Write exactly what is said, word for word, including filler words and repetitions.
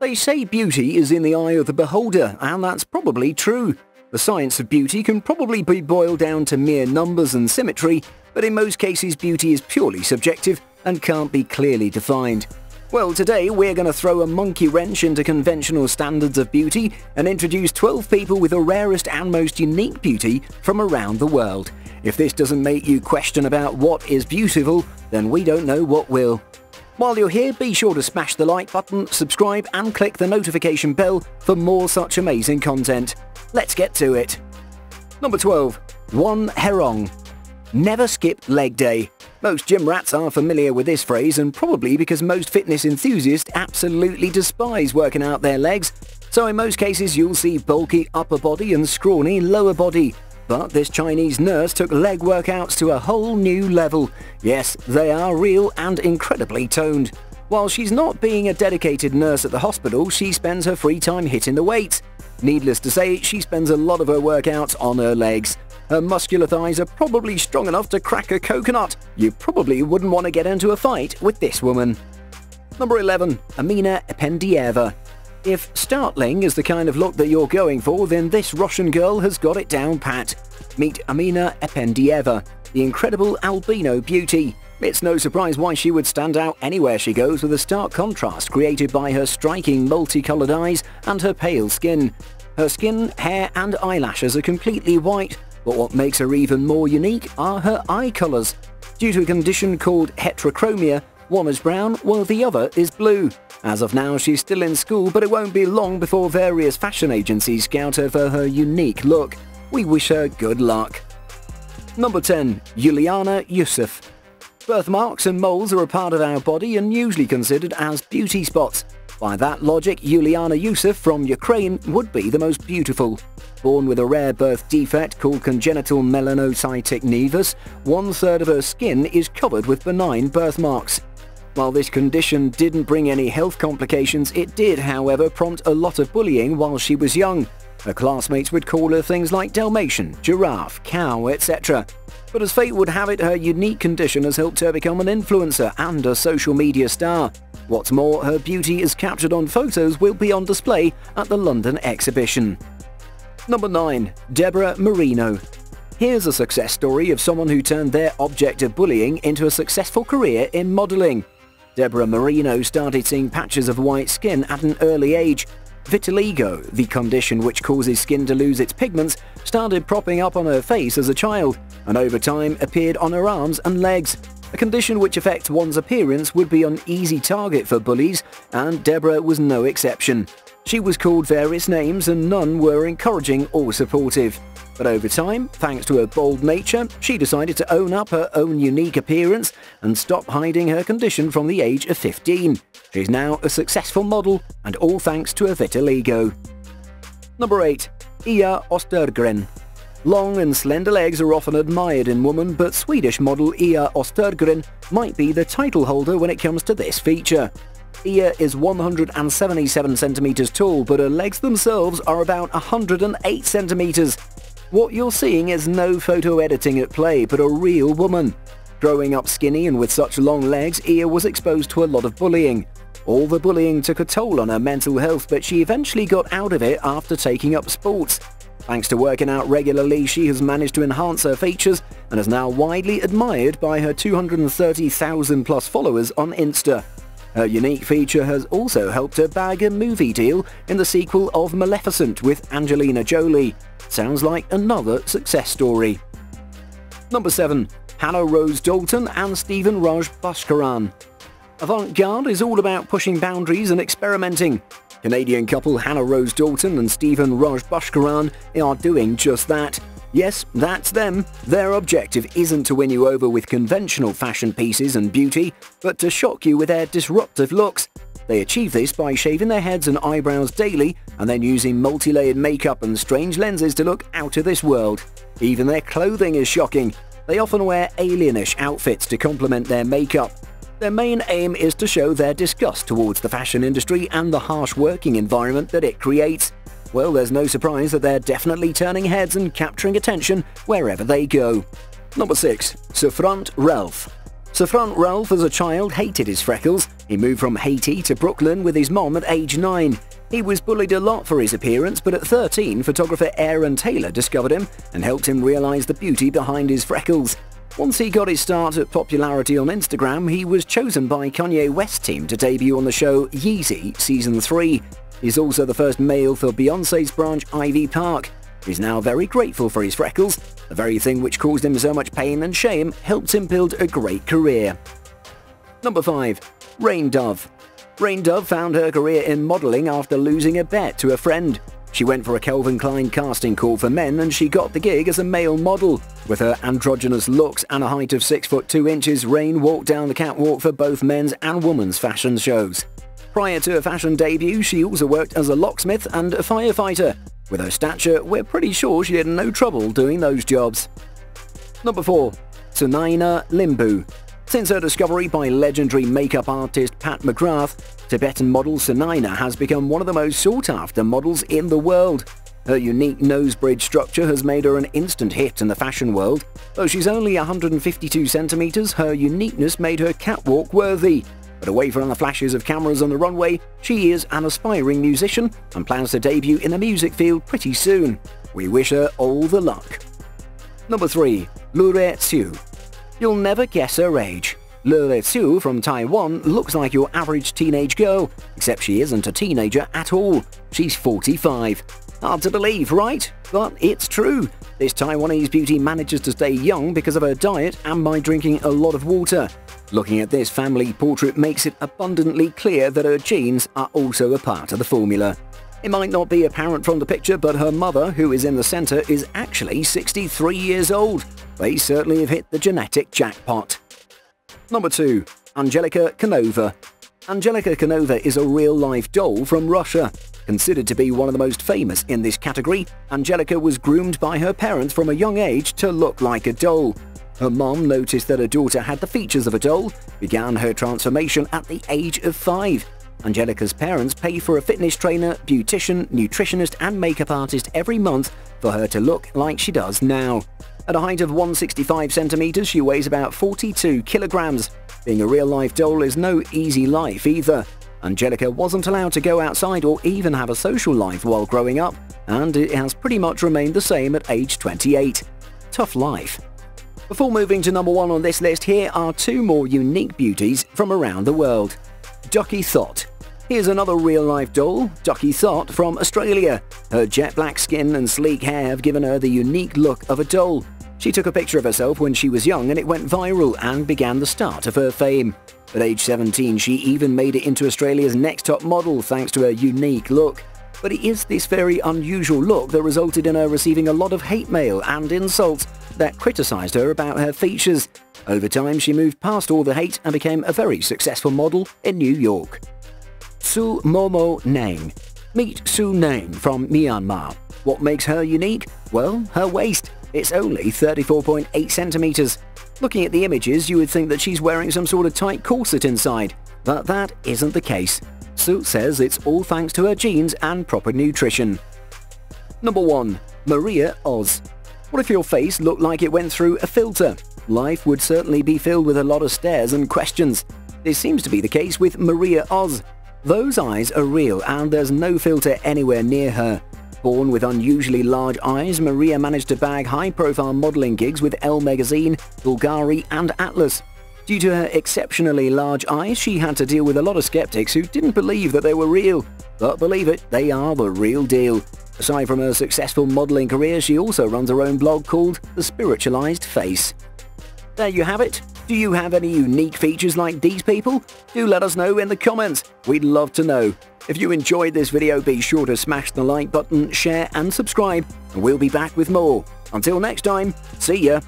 They say beauty is in the eye of the beholder, and that's probably true. The science of beauty can probably be boiled down to mere numbers and symmetry, but in most cases beauty is purely subjective and can't be clearly defined. Well, today we're going to throw a monkey wrench into conventional standards of beauty and introduce twelve people with the rarest and most unique beauty from around the world. If this doesn't make you question about what is beautiful, then we don't know what will. While you're here, be sure to smash the like button, subscribe and click the notification bell for more such amazing content. Let's get to it. Number twelve. One Herong. Never skip leg day. Most gym rats are familiar with this phrase, and probably because most fitness enthusiasts absolutely despise working out their legs, so in most cases you'll see bulky upper body and scrawny lower body. But this Chinese nurse took leg workouts to a whole new level. Yes, they are real and incredibly toned. While she's not being a dedicated nurse at the hospital, she spends her free time hitting the weights. Needless to say, she spends a lot of her workouts on her legs. Her muscular thighs are probably strong enough to crack a coconut. You probably wouldn't want to get into a fight with this woman. Number eleven. Amina Ependieva. If startling is the kind of look that you're going for, then this Russian girl has got it down pat. Meet Amina Ependieva, the incredible albino beauty. It's no surprise why she would stand out anywhere she goes, with a stark contrast created by her striking multicolored eyes and her pale skin. Her skin, hair and eyelashes are completely white, but what makes her even more unique are her eye colours. Due to a condition called heterochromia, one is brown while the other is blue. As of now, she's still in school, but it won't be long before various fashion agencies scout her for her unique look. We wish her good luck. Number ten. Yuliana Yusuf. Birthmarks and moles are a part of our body and usually considered as beauty spots. By that logic, Yuliana Yusuf from Ukraine would be the most beautiful. Born with a rare birth defect called congenital melanocytic nevus, one-third of her skin is covered with benign birthmarks. While this condition didn't bring any health complications, it did, however, prompt a lot of bullying while she was young. Her classmates would call her things like Dalmatian, giraffe, cow, et cetera. But as fate would have it, her unique condition has helped her become an influencer and a social media star. What's more, her beauty as captured on photos will be on display at the London exhibition. Number nine. Deborah Marino. Here's a success story of someone who turned their object of bullying into a successful career in modelling. Deborah Marino started seeing patches of white skin at an early age. Vitiligo, the condition which causes skin to lose its pigments, started propping up on her face as a child, and over time appeared on her arms and legs. A condition which affects one's appearance would be an easy target for bullies, and Deborah was no exception. She was called various names and none were encouraging or supportive. But over time, thanks to her bold nature, she decided to own up her own unique appearance and stop hiding her condition from the age of fifteen. She's now a successful model, and all thanks to her vitiligo. Number eight. Ia Ostergren. Long and slender legs are often admired in women, but Swedish model Ia Ostergren might be the title holder when it comes to this feature. Ia is one hundred seventy-seven centimeters tall, but her legs themselves are about one hundred eight centimeters. What you're seeing is no photo editing at play, but a real woman. Growing up skinny and with such long legs, Ia was exposed to a lot of bullying. All the bullying took a toll on her mental health, but she eventually got out of it after taking up sports. Thanks to working out regularly, she has managed to enhance her features and is now widely admired by her two hundred thirty thousand plus followers on Insta. Her unique feature has also helped her bag a movie deal in the sequel of Maleficent with Angelina Jolie. Sounds like another success story. Number seven. Hannah Rose Dalton and Stephen Raj Bhaskaran. Avant-garde is all about pushing boundaries and experimenting. Canadian couple Hannah Rose Dalton and Stephen Raj Bhaskaran are doing just that. Yes, that's them. Their objective isn't to win you over with conventional fashion pieces and beauty, but to shock you with their disruptive looks. They achieve this by shaving their heads and eyebrows daily, and then using multi-layered makeup and strange lenses to look out of this world. Even their clothing is shocking. They often wear alienish outfits to complement their makeup. Their main aim is to show their disgust towards the fashion industry and the harsh working environment that it creates. Well, there's no surprise that they're definitely turning heads and capturing attention wherever they go. Number six. Saffron Ralph. Saffron Ralph, as a child, hated his freckles. He moved from Haiti to Brooklyn with his mom at age nine. He was bullied a lot for his appearance, but at thirteen, photographer Aaron Taylor discovered him and helped him realize the beauty behind his freckles. Once he got his start at popularity on Instagram, he was chosen by Kanye West's team to debut on the show Yeezy Season three. He's also the first male for Beyoncé's branch Ivy Park. He's now very grateful for his freckles. The very thing which caused him so much pain and shame helped him build a great career. Number five. Rain Dove. Rain Dove found her career in modeling after losing a bet to a friend. She went for a Calvin Klein casting call for men and she got the gig as a male model. With her androgynous looks and a height of six foot two inches, Rain walked down the catwalk for both men's and women's fashion shows. Prior to her fashion debut, she also worked as a locksmith and a firefighter. With her stature, we're pretty sure she had no trouble doing those jobs. Number four. Sunaina Limbu. Since her discovery by legendary makeup artist Pat McGrath, Tibetan model Sunaina has become one of the most sought-after models in the world. Her unique nose bridge structure has made her an instant hit in the fashion world. Though she's only one hundred fifty-two centimeters, her uniqueness made her catwalk worthy. But away from the flashes of cameras on the runway, she is an aspiring musician and plans to debut in the music field pretty soon. We wish her all the luck. Number three. Lure Tsu. You'll never guess her age. Lure Tsu from Taiwan looks like your average teenage girl, except she isn't a teenager at all. She's forty-five. Hard to believe, right? But it's true. This Taiwanese beauty manages to stay young because of her diet and by drinking a lot of water. Looking at this family portrait makes it abundantly clear that her genes are also a part of the formula. It might not be apparent from the picture, but her mother, who is in the center, is actually sixty-three years old. They certainly have hit the genetic jackpot. Number two. Angelica Canova. Angelica Canova is a real-life doll from Russia. Considered to be one of the most famous in this category, Angelica was groomed by her parents from a young age to look like a doll. Her mom noticed that her daughter had the features of a doll, began her transformation at the age of five. Angelica's parents pay for a fitness trainer, beautician, nutritionist and makeup artist every month for her to look like she does now. At a height of one hundred sixty-five centimeters, she weighs about forty-two kilograms. Being a real-life doll is no easy life either. Angelica wasn't allowed to go outside or even have a social life while growing up, and it has pretty much remained the same at age twenty-eight. Tough life. Before moving to number one on this list, here are two more unique beauties from around the world. Ducky Thot. Here's another real-life doll, Ducky Thot from Australia. Her jet black skin and sleek hair have given her the unique look of a doll. She took a picture of herself when she was young and it went viral and began the start of her fame. At age seventeen, she even made it into Australia's next top model thanks to her unique look. But it is this very unusual look that resulted in her receiving a lot of hate mail and insults that criticised her about her features. Over time, she moved past all the hate and became a very successful model in New York. Su Neng. Meet Su Neng from Myanmar. What makes her unique? Well, her waist. It's only thirty-four point eight centimeters. Looking at the images, you would think that she's wearing some sort of tight corset inside, but that isn't the case. Su says it's all thanks to her genes and proper nutrition. Number one. Maria Oz. What if your face looked like it went through a filter? Life would certainly be filled with a lot of stares and questions. This seems to be the case with Maria Oz. Those eyes are real and there's no filter anywhere near her. Born with unusually large eyes, Maria managed to bag high-profile modeling gigs with Elle magazine, Bulgari and Atlas. Due to her exceptionally large eyes, she had to deal with a lot of skeptics who didn't believe that they were real. But believe it, they are the real deal. Aside from her successful modeling career, she also runs her own blog called The Spiritualized Face. There you have it. Do you have any unique features like these people? Do let us know in the comments. We'd love to know. If you enjoyed this video, be sure to smash the like button, share and subscribe. And we'll be back with more. Until next time, see ya.